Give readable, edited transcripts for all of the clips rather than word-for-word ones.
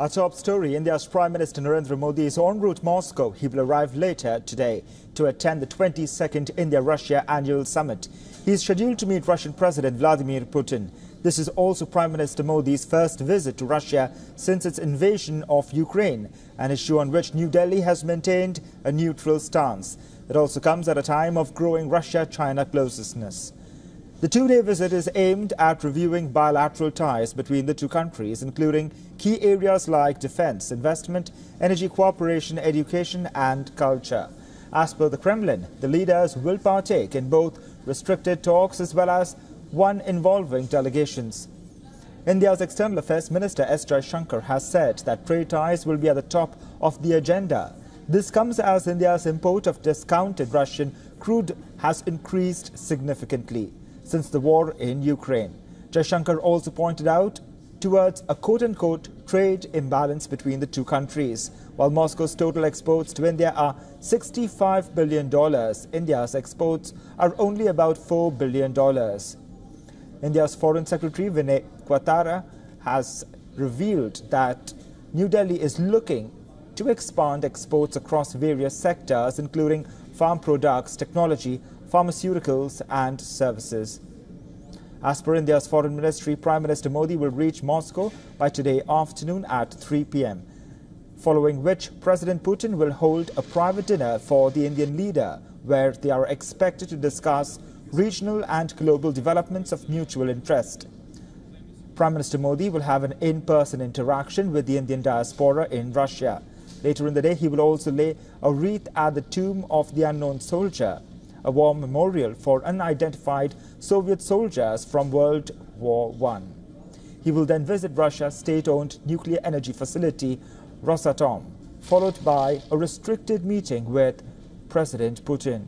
Our top story, India's Prime Minister Narendra Modi is en route to Moscow. He will arrive later today to attend the 22nd India-Russia annual summit. He is scheduled to meet Russian President Vladimir Putin. This is also Prime Minister Modi's first visit to Russia since its invasion of Ukraine, an issue on which New Delhi has maintained a neutral stance. It also comes at a time of growing Russia-China closeness. The two-day visit is aimed at reviewing bilateral ties between the two countries, including key areas like defense, investment, energy cooperation, education and culture. As per the Kremlin, the leaders will partake in both restricted talks as well as one involving delegations. India's External Affairs Minister S. Jaishankar has said that trade ties will be at the top of the agenda. This comes as India's import of discounted Russian crude has increased significantly since the war in Ukraine. Jaishankar also pointed out towards a quote-unquote trade imbalance between the two countries. While Moscow's total exports to India are $65 billion, India's exports are only about $4 billion. India's Foreign Secretary Vinay Kwatra has revealed that New Delhi is looking to expand exports across various sectors, including farm products, technology, pharmaceuticals and services. As per India's Foreign Ministry, Prime Minister Modi will reach Moscow by today afternoon at 3 p.m, following which President Putin will hold a private dinner for the Indian leader, where they are expected to discuss regional and global developments of mutual interest. Prime Minister Modi will have an in-person interaction with the Indian diaspora in Russia. Later in the day, he will also lay a wreath at the tomb of the unknown soldier, a war memorial for unidentified Soviet soldiers from World War I. He will then visit Russia's state-owned nuclear energy facility, Rosatom, followed by a restricted meeting with President Putin.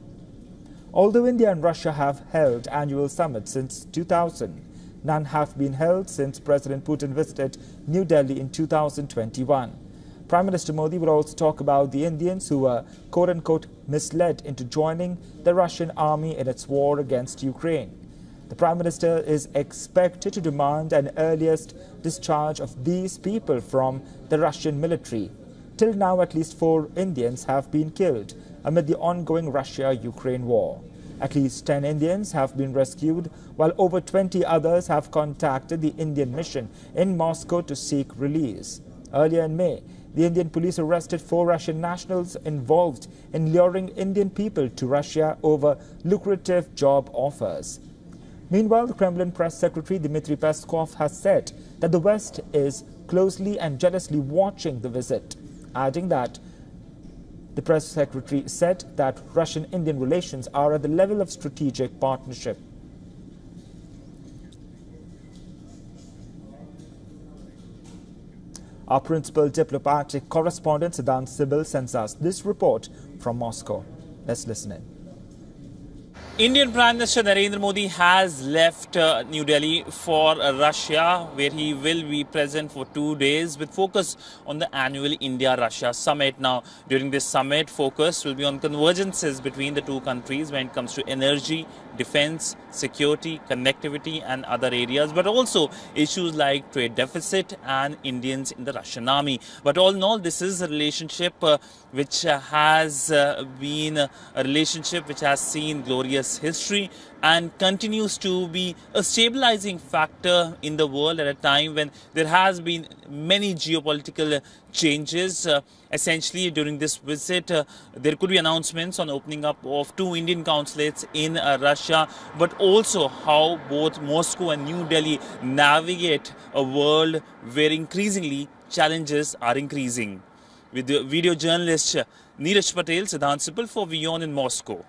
Although India and Russia have held annual summits since 2000, none have been held since President Putin visited New Delhi in 2021. Prime Minister Modi will also talk about the Indians who were quote-unquote misled into joining the Russian army in its war against Ukraine. The Prime Minister is expected to demand an earliest discharge of these people from the Russian military. Till now, at least 4 Indians have been killed amid the ongoing Russia-Ukraine war. At least 10 Indians have been rescued, while over 20 others have contacted the Indian mission in Moscow to seek release. Earlier in May, the Indian police arrested 4 Russian nationals involved in luring Indian people to Russia over lucrative job offers. Meanwhile, the Kremlin Press Secretary Dmitry Peskov has said that the West is closely and jealously watching the visit, adding that the press secretary said that Russian-Indian relations are at the level of strategic partnership. Our principal diplomatic correspondent Siddhant Sipal sends us this report from Moscow. Let's listen in. Indian Prime Minister Narendra Modi has left New Delhi for Russia, where he will be present for 2 days with focus on the annual India-Russia summit. Now, during this summit, focus will be on convergences between the two countries when it comes to energy, defense, security, connectivity and other areas, but also issues like trade deficit and Indians in the Russian army. But all in all, this is a relationship which has been a relationship which has seen glorious history and continues to be a stabilizing factor in the world at a time when there has been many geopolitical changes. Essentially, during this visit, there could be announcements on opening up of 2 Indian consulates in Russia, but also how both Moscow and New Delhi navigate a world where increasingly challenges are increasing. With the video journalist Neeraj Patel, Siddhant Sipal for WION in Moscow.